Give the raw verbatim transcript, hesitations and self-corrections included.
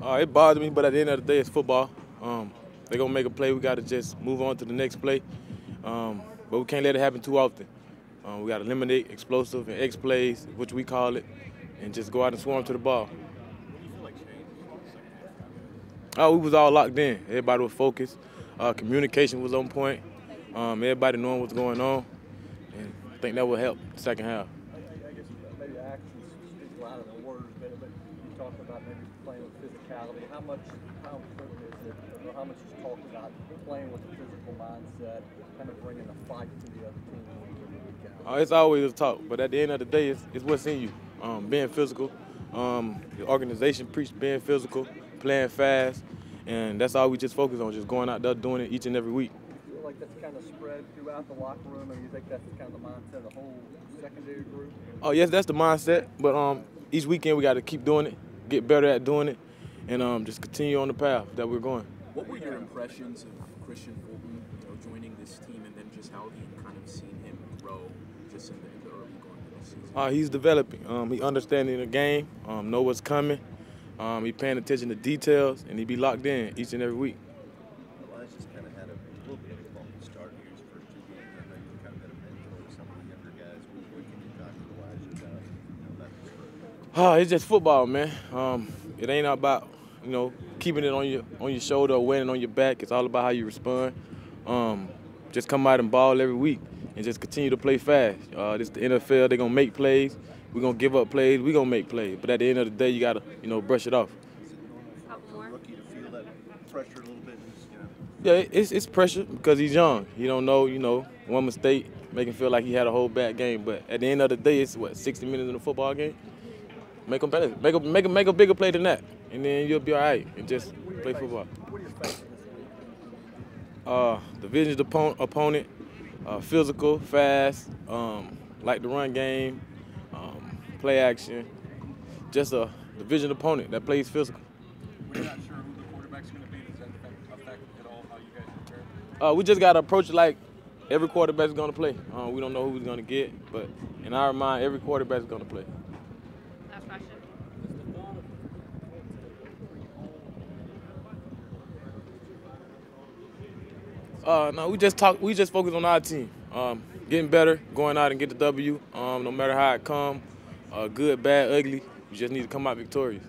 Uh, it bothered me, but at the end of the day, it's football. Um, they're going to make a play. We got to just move on to the next play. Um, but we can't let it happen too often. Um, we got to eliminate explosive and X plays, which we call it, and just go out and swarm to the ball. Oh, we was all locked in. Everybody was focused. Uh, communication was on point. Um, everybody knowing what's going on. And I think that will help the second half. I guess maybe actions speak louder than words, but you talk about maybe playing with physicality. How much, how important is it, or how much you talk about playing with the physical mindset, kind of bringing a fight to the other team? Uh, it's always a talk, but at the end of the day, it's, it's what's in you. Um, being physical. Um, the organization preached being physical, playing fast, and that's all we just focus on, just going out there doing it each and every week. Do you feel like that's kind of spread throughout the locker room, and you think that's kind of the mindset of the whole secondary group? Oh, yes, that's the mindset, but um, each weekend we got to keep doing it, get better at doing it, and um, just continue on the path that we're going. What were your impressions of Christian Fulton, you know, joining this team, and then just how you've kind of seen him grow just in the early going of the season? Uh, he's developing. Um, he understanding the game, um, know what's coming. Um, he paying attention to details, and he be locked in each and every week. Elijah's kind of had a little bit of a bumpy start here his first two games. I know you've kind of been a mentor to some of the younger guys. What can you talk to Elijah about, you know, that? Oh, it's just football, man. Um, it ain't about, you know, keeping it on your on your shoulder or wearing it on your back. It's all about how you respond. Um, just come out and ball every week, and just continue to play fast. Uh, this is the N F L. They're gonna make plays. We're going to give up plays. We're going to make plays. But at the end of the day, you got to, you know, brush it off. Is it normal for a rookie to feel that pressure a little bit? Yeah, it's, it's pressure because he's young. He don't know, you know, one mistake, make him feel like he had a whole bad game. But at the end of the day, it's, what, sixty minutes in a football game? Make him better. Make a, make a, make a bigger play than that, and then you'll be all right and just play football. What are you expecting this week? Uh, division's opponent, uh, physical, fast, um, like the run game. Um, play action, just a division opponent that plays physical. We're not sure who the quarterback's going to be. Does that affect at all how you guys prepare? Uh, we just got to approach it like every quarterback's going to play. Uh, we don't know who he's going to get, but in our mind, every quarterback's going to play. Last question. Uh, no, we just talk. We just focus on our team. Um, getting better, going out and get the W, um, no matter how it come, uh, good, bad, ugly, you just need to come out victorious.